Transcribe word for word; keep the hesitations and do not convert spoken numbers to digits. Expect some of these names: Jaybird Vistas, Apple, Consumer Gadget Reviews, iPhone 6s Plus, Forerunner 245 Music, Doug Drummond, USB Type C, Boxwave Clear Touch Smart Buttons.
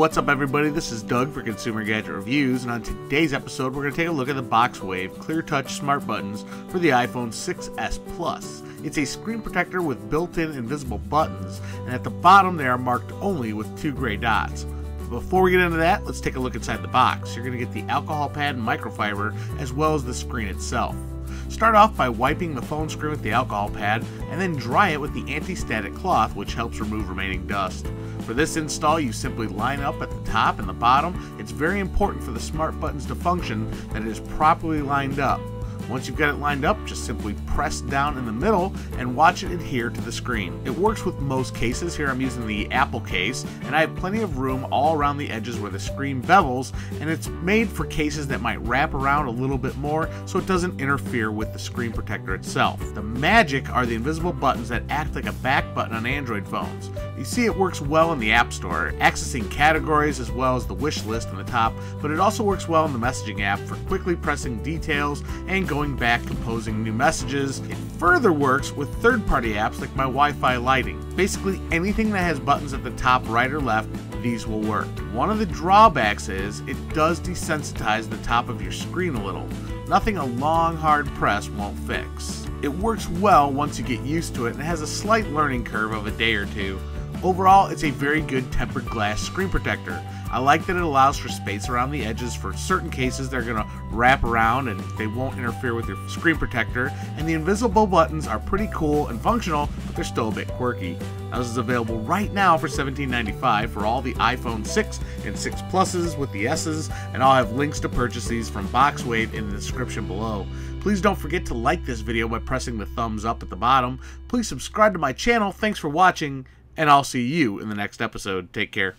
What's up everybody, this is Doug for Consumer Gadget Reviews, and on today's episode we're going to take a look at the Boxwave Clear Touch Smart Buttons for the iPhone six S Plus. It's a screen protector with built-in invisible buttons, and at the bottom they are marked only with two gray dots. But before we get into that, let's take a look inside the box. You're going to get the alcohol pad and microfiber, as well as the screen itself. Start off by wiping the phone screen with the alcohol pad, and then dry it with the anti-static cloth, which helps remove remaining dust. For this install, you simply line up at the top and the bottom. It's very important for the smart buttons to function that it is properly lined up. Once you've got it lined up, just simply press down in the middle and watch it adhere to the screen. It works with most cases. Here I'm using the Apple case, and I have plenty of room all around the edges where the screen bevels, and it's made for cases that might wrap around a little bit more so it doesn't interfere with the screen protector itself. The magic are the invisible buttons that act like a back button on Android phones. You see it works well in the App Store, accessing categories as well as the wish list on the top, but it also works well in the messaging app for quickly pressing details and going Going back composing new messages. It further works with third-party apps like my Wi-Fi lighting. Basically anything that has buttons at the top right or left, these will work. One of the drawbacks is it does desensitize the top of your screen a little. Nothing a long hard press won't fix. It works well once you get used to it, and it has a slight learning curve of a day or two. Overall, it's a very good tempered glass screen protector. I like that it allows for space around the edges for certain cases they're going to wrap around and they won't interfere with your screen protector, and the invisible buttons are pretty cool and functional, but they're still a bit quirky. Now, this is available right now for seventeen ninety-five dollars for all the iPhone six and six Pluses with the S's, and I'll have links to purchase these from Boxwave in the description below. Please don't forget to like this video by pressing the thumbs up at the bottom. Please subscribe to my channel. Thanks for watching, and I'll see you in the next episode. Take care.